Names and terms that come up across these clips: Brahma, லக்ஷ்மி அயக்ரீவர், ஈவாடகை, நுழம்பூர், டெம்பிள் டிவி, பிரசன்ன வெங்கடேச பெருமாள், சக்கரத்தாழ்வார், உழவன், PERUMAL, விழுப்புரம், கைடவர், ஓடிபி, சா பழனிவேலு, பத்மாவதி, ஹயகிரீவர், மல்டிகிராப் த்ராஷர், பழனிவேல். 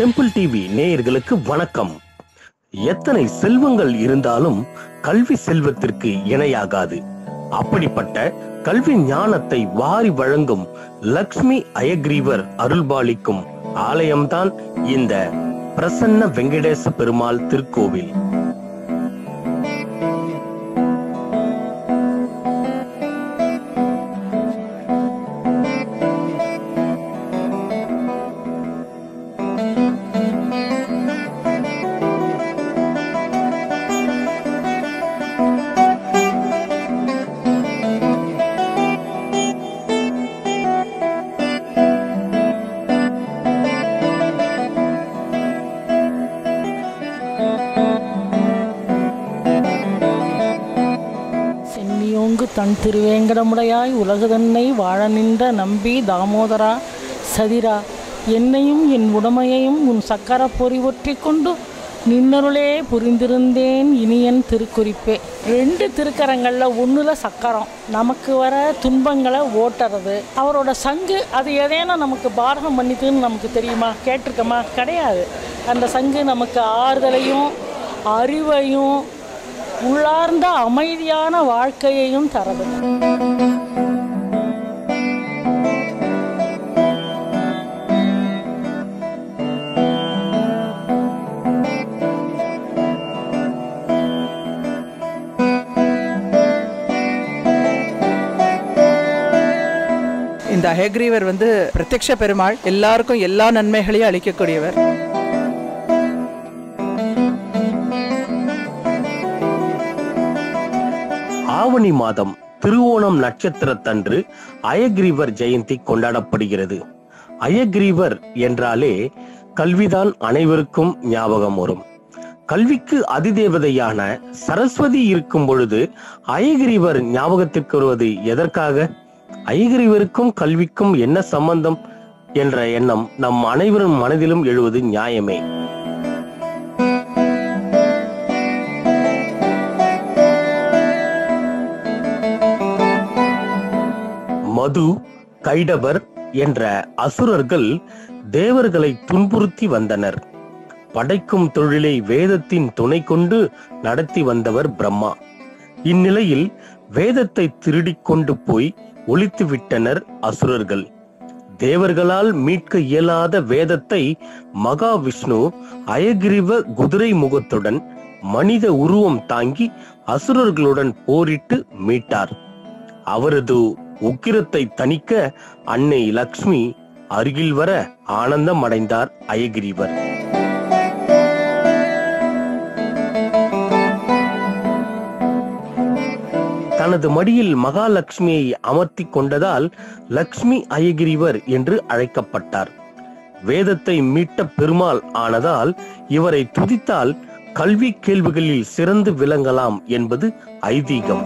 டெம்பிள் டிவி நேயர்களுக்கு வணக்கம். எத்தனை செல்வங்கள் இருந்தாலும் கல்வி செல்வத்திற்கு இணையாகாது. அப்படிப்பட்ட கல்வி ஞானத்தை வாரி வழங்கும் லக்ஷ்மி அயக்ரீவர் அருள்பாலிக்கும் ஆலயம்தான் இந்த பிரசன்ன வெங்கடேச பெருமாள் திருக்கோவில். தன் திருவேங்கடமுடையாய் உலகு தன்னை வாழ நின்ற நம்பி தாமோதரா சதிரா, என்னையும் என் உடமையையும் உன் சக்கர பொறிவற்றி கொண்டு நின்னருளே புரிந்திருந்தேன் இனியன் திருக்குறிப்பே. ரெண்டு திருக்கரங்களில் ஒன்றுல சக்கரம் நமக்கு வர துன்பங்களை ஓட்டுறது. அவரோட சங்கு அது எதேனா நமக்கு பாரகம் பண்ணிக்குன்னு நமக்கு தெரியுமா? கேட்டிருக்கமா? கிடையாது. அந்த சங்கு நமக்கு ஆறுதலையும் அறிவையும் உள்ளார்ந்த அமைதியான வாழ்க்கையையும் தரது. இந்த அயக்ரீவர் பிரத்யக்ஷ பெருமாள், எல்லாருக்கும் எல்லா நன்மைகளையும் அளிக்கக்கூடியவர். ஆவணி மாதம் திருவோணம் நட்சத்திரத்தன்று அயக்ரீவர் ஜெயந்தி கொண்டாடப்படுகிறது. அயக்ரீவர் என்றாலே கல்விதான் அனைவருக்கும் ஞாபகம் வரும். கல்விக்கு அதிதேவதையான சரஸ்வதி இருக்கும் பொழுது அயக்ரீவர் ஞாபகத்திற்கு வருவது எதற்காக? அயக்ரீவருக்கும் கல்விக்கும் என்ன சம்பந்தம் என்ற எண்ணம் நம் அனைவரும் மனதிலும் எழுவது நியாயமே. மது, கைடவர் என்ற அசுரர்கள் தேவர்களை துன்புறுத்தி வந்தனர். படைக்கும் தொழிலை வேதத்தின் துணை கொண்டு நடத்தி வந்தவர் பிரம்மா. இந்நிலையில் வேதத்தை திருடிக்கொண்டு போய் ஒழித்து விட்டனர் அசுரர்கள். தேவர்களால் மீட்க இயலாத வேதத்தை மகாவிஷ்ணு அயக்ரீவ குதிரை முகத்துடன் மனித உருவம் தாங்கி அசுரர்களுடன் போரிட்டு மீட்டார். அவரது உக்கிரத்தை தணிக்க அன்னை லக்ஷ்மி அருகில் வர ஆனந்தம் அடைந்தார் அயக்ரீவர். தனது மடியில் மகாலட்சுமியை அமர்த்தி கொண்டதால் லக்ஷ்மி அயக்ரீவர் என்று அழைக்கப்பட்டார். வேதத்தை மீட்ட பெருமாள் ஆனதால் இவரை துதித்தால் கல்வி கேள்விகளில் சிறந்து விளங்கலாம் என்பது ஐதீகம்.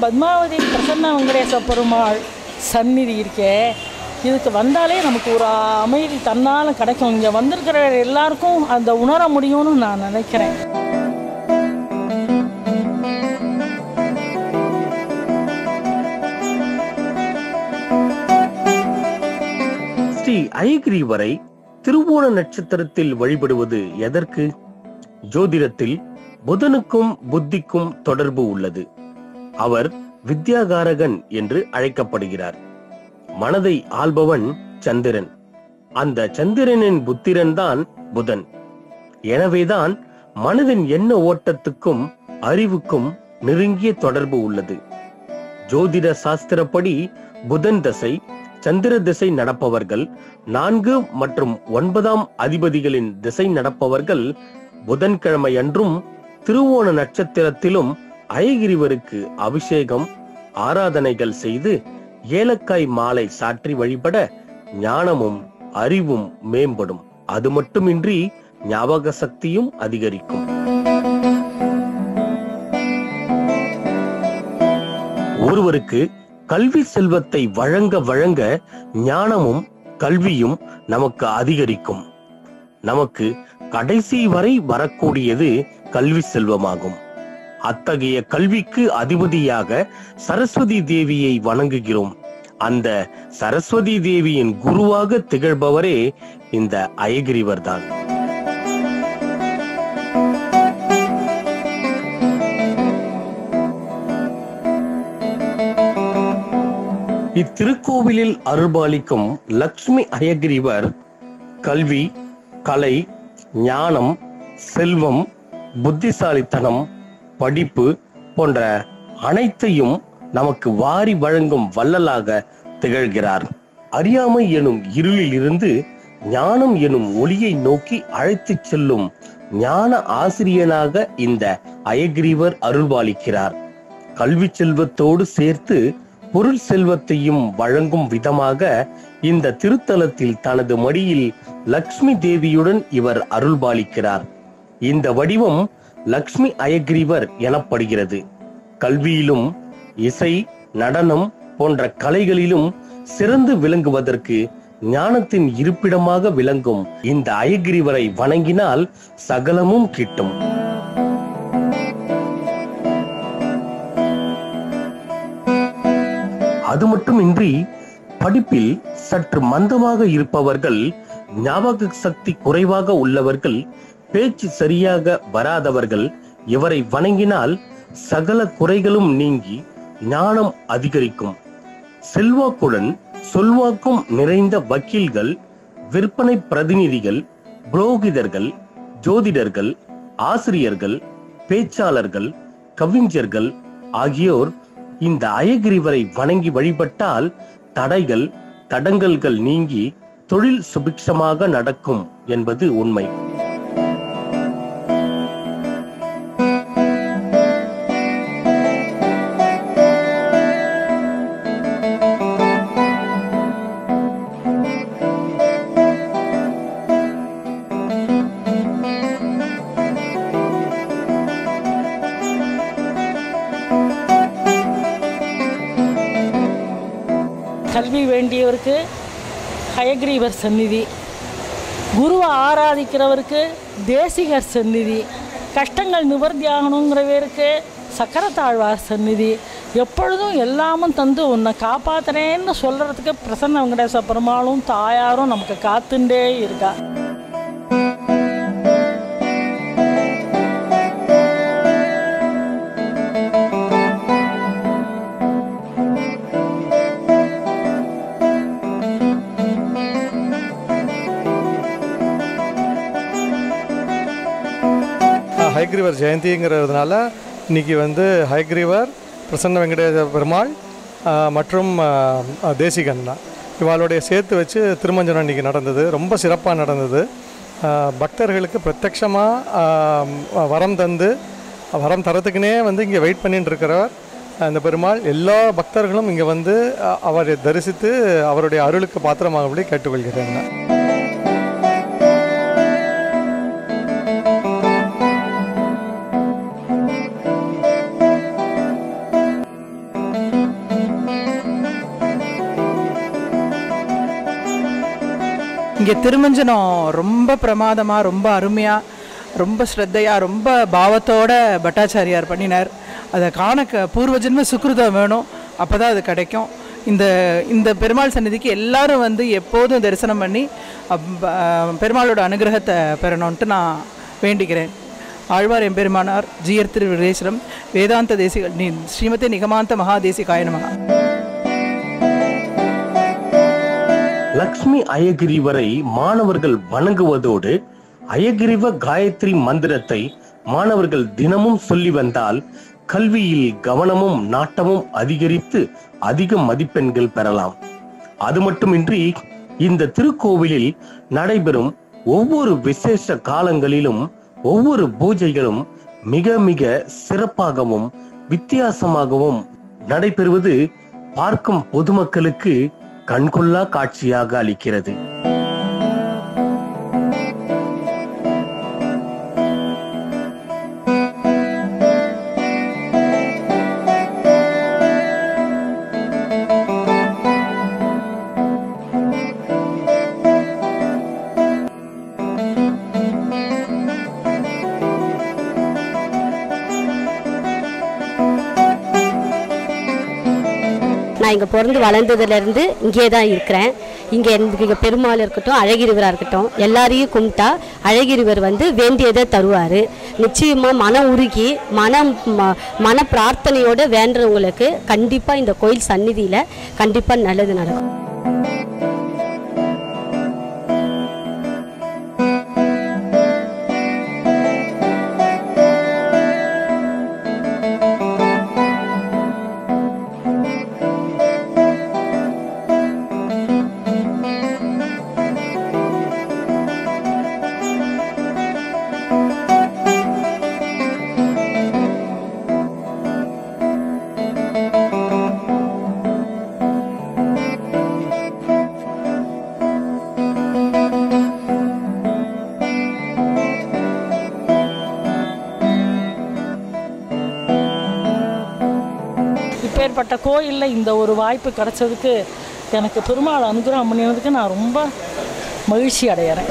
பத்மாவதி பிரசன்ன வெங்கடேச பெருமாள் சந்நிதி இருக்கே, இதுக்கு வந்தாலே நமக்கு ஒரு அமைதி தன்னால் கிடைக்கும். இங்கே வந்திருக்கிற எல்லாருக்கும் அந்த உணர முடியும்னு நான் நினைக்கிறேன். ஸ்ரீ அயக்ரீவரை திருவோண நட்சத்திரத்தில் வழிபடுவது எதற்கு? ஜோதிடத்தில் புதனுக்கும் புத்திக்கும் தொடர்பு உள்ளது. அவர் வித்யாகாரகன் என்று அழைக்கப்படுகிறார். மனதை ஆள்பவன் சந்திரன். அந்த சந்திரனின் புத்திரன் தான் புதன். எனவேதான் மனதின் எண்ண ஓட்டத்துக்கும் அறிவுக்கும் நெருங்கிய தொடர்பு உள்ளது. ஜோதிட சாஸ்திரப்படி புதன் திசை சந்திர திசை நடப்பவர்கள், 4 மற்றும் 9ஆம் அதிபதிகளின் திசை நடப்பவர்கள் புதன்கிழமையன்றும் திருவோண நட்சத்திரத்திலும் அயக்ரீவருக்கு அபிஷேகம் ஆராதனைகள் செய்து ஏலக்காய் மாலை சாற்றி வழிபட ஞானமும் அறிவும் மேம்படும். அது மட்டுமின்றி ஞாபக சக்தியும் அதிகரிக்கும். ஒருவருக்கு கல்வி செல்வத்தை வழங்க வழங்க ஞானமும் கல்வியும் நமக்கு அதிகரிக்கும். நமக்கு கடைசி வரை வரக்கூடியது கல்வி செல்வமாகும். அத்தகைய கல்விக்கு அதிபதியாக சரஸ்வதி தேவியை வணங்குகிறோம். அந்த சரஸ்வதி தேவியின் குருவாக திகழ்பவரே இந்த அயகிரிவர் தான். இத்திருக்கோவிலில் அருள்பாலிக்கும் லக்ஷ்மி அயகிரிவர் கல்வி, கலை, ஞானம், செல்வம், புத்திசாலித்தனம், படிப்பு போன்ற அனைத்தையும் நமக்கு வாரி வழங்கும் வள்ளலாக திகழ்கிறார். அறியாமை எனும் இருளில் இருந்து ஞானம் எனும் ஒளியை நோக்கி அழைத்துச் செல்லும் ஞான ஆசிரியனாக இந்த அயகிரிவர் அருள்பாலிக்கிறார். கல்வி செல்வத்தோடு சேர்த்து பொருள் செல்வத்தையும் வழங்கும் விதமாக இந்த திருத்தலத்தில் தனது மடியில் லக்ஷ்மி தேவியுடன் இவர் அருள்பாலிக்கிறார். இந்த வடிவம் லக்ஷ்மி அயகிரிவர் எனப்படுகிறது. கல்வியிலும் இசை, நடனம் போன்ற கலைகளிலும் சிறந்து விளங்குவதற்கு ஞானத்தின் இருப்பிடமாக விளங்கும் இந்த அயகிரிவரை வணங்கினால் சகலமும் கிட்டும். அது மட்டுமின்றி படிப்பில் சற்று மந்தமாக இருப்பவர்கள், ஞாபக சக்தி குறைவாக உள்ளவர்கள், பேச்சு சரியாக வராதவர்கள் இவரை வணங்கினால் சகல குறைகளும் நீங்கி ஞானம் அதிகரிக்கும். செல்வாக்குடன் சொல்வாக்கும் நிறைந்த வக்கீல்கள், விற்பனை பிரதிநிதிகள், புரோகிதர்கள், ஜோதிடர்கள், ஆசிரியர்கள், பேச்சாளர்கள், கவிஞர்கள் ஆகியோர் இந்த அயகிரிவரை வணங்கி வழிபட்டால் தடைகள், தடங்கல்கள் நீங்கி தொழில் சுபிக்ஷமாக நடக்கும் என்பது உண்மை. கல்வி வேண்டியவருக்கு ஹயகிரீவர் சந்நிதி, குருவை ஆராதிக்கிறவருக்கு தேசிகர் சந்நிதி, கஷ்டங்கள் நிவர்த்தி ஆகணுங்கிறவருக்கு சக்கரத்தாழ்வார் சந்நிதி. எப்பொழுதும் எல்லாமும் தந்து உன்னை காப்பாற்றுறேன்னு சொல்கிறதுக்கு பிரசன்ன வெங்கடேச பெருமாளும் தாயாரும் நமக்கு காத்துண்டே இருக்கா. ஹயகிரிவர் ஜெயந்திங்கிறதுனால இன்றைக்கி ஹயகிரிவர், பிரசன்ன வெங்கடேச பெருமாள் மற்றும் தேசிகன் தான் இவளுடைய சேர்த்து வச்சு திருமஞ்சனம் இன்றைக்கி நடந்தது. ரொம்ப சிறப்பாக நடந்தது. பக்தர்களுக்கு பிரத்யட்சமாக வரம் தந்து வரம் தரத்துக்குனே இங்கே வெயிட் பண்ணிட்டு இருக்கிறவர் அந்த பெருமாள். எல்லா பக்தர்களும் இங்கே அவரை தரிசித்து அவருடைய அருளுக்கு பாத்திரமாகபடி கேட்டுக்கொள்கிறாங்க. இங்கே திருமஞ்சனம் ரொம்ப பிரமாதமாக, ரொம்ப அருமையாக, ரொம்ப ஸ்ரத்தையாக, ரொம்ப பாவத்தோட பட்டாச்சாரியார் பண்ணினார். அதை காணக்க பூர்வஜன்ம சுக்கிருதம் வேணும், அப்போ தான் அது கிடைக்கும். இந்த இந்த பெருமாள் சந்நிதிக்கு எல்லாரும் எப்போதும் தரிசனம் பண்ணி பெருமாளோட அனுகிரகத்தை பெறணும்ன்ட்டு நான் வேண்டிக்கிறேன். ஆழ்வார் எம்பெருமானார் ஜீயர் திருவிரேஸ்வரம் வேதாந்த தேசிக ஸ்ரீமதி நிகமாந்த மகாதேசிகாய நமகா. லக்ஷ்மி அயகிரிவரை மாணவர்கள் வணங்குவதோடு அயகிரிவ காயத்ரி மந்திரத்தை மாணவர்கள் தினமும் சொல்லி வந்தால் கல்வியில் கவனமும் நாட்டமும் அதிகரித்து அதிக மதிப்பெண்கள் பெறலாம். அது மட்டுமின்றி இந்த திருக்கோவிலில் நடைபெறும் ஒவ்வொரு விசேஷ காலங்களிலும் ஒவ்வொரு பூஜைகளும் மிக மிக சிறப்பாகவும் வித்தியாசமாகவும் நடைபெறுவது பார்க்கும் பொதுமக்களுக்கு கண்கொள்ளா காட்சியாக அளிக்கிறது. நான் இங்கே பிறந்து வளர்ந்ததுலேருந்து இங்கே தான் இருக்கிறேன். இங்கே இங்கே பெருமாள் இருக்கட்டும் அழகிரிவராக இருக்கட்டும் எல்லாரையும் கும்பிட்டா அழகிரிவர் வந்து வேண்டியதை தருவார். நிச்சயமாக மனம் உருகி மன பிரார்த்தனையோடு வேண்டுறவங்களுக்கு கண்டிப்பாக இந்த கோயில் சந்நிதியில் கண்டிப்பாக நல்லது நடக்கும். இப்பேற்பட்ட கோயிலில் இந்த ஒரு வாய்ப்பு கிடைச்சதுக்கு எனக்கு பெருமாள் அனுகிரகம் பண்ணினதுக்கு நான் ரொம்ப மகிழ்ச்சி அடைகிறேன்.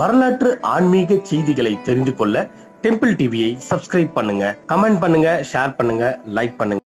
வரலாற்று ஆன்மீக செய்திகளை தெரிந்து கொள்ள டெம்பிள் டிவியை சப்ஸ்கிரைப் பண்ணுங்க, கமெண்ட் பண்ணுங்க, ஷேர் பண்ணுங்க, லைக் பண்ணுங்க.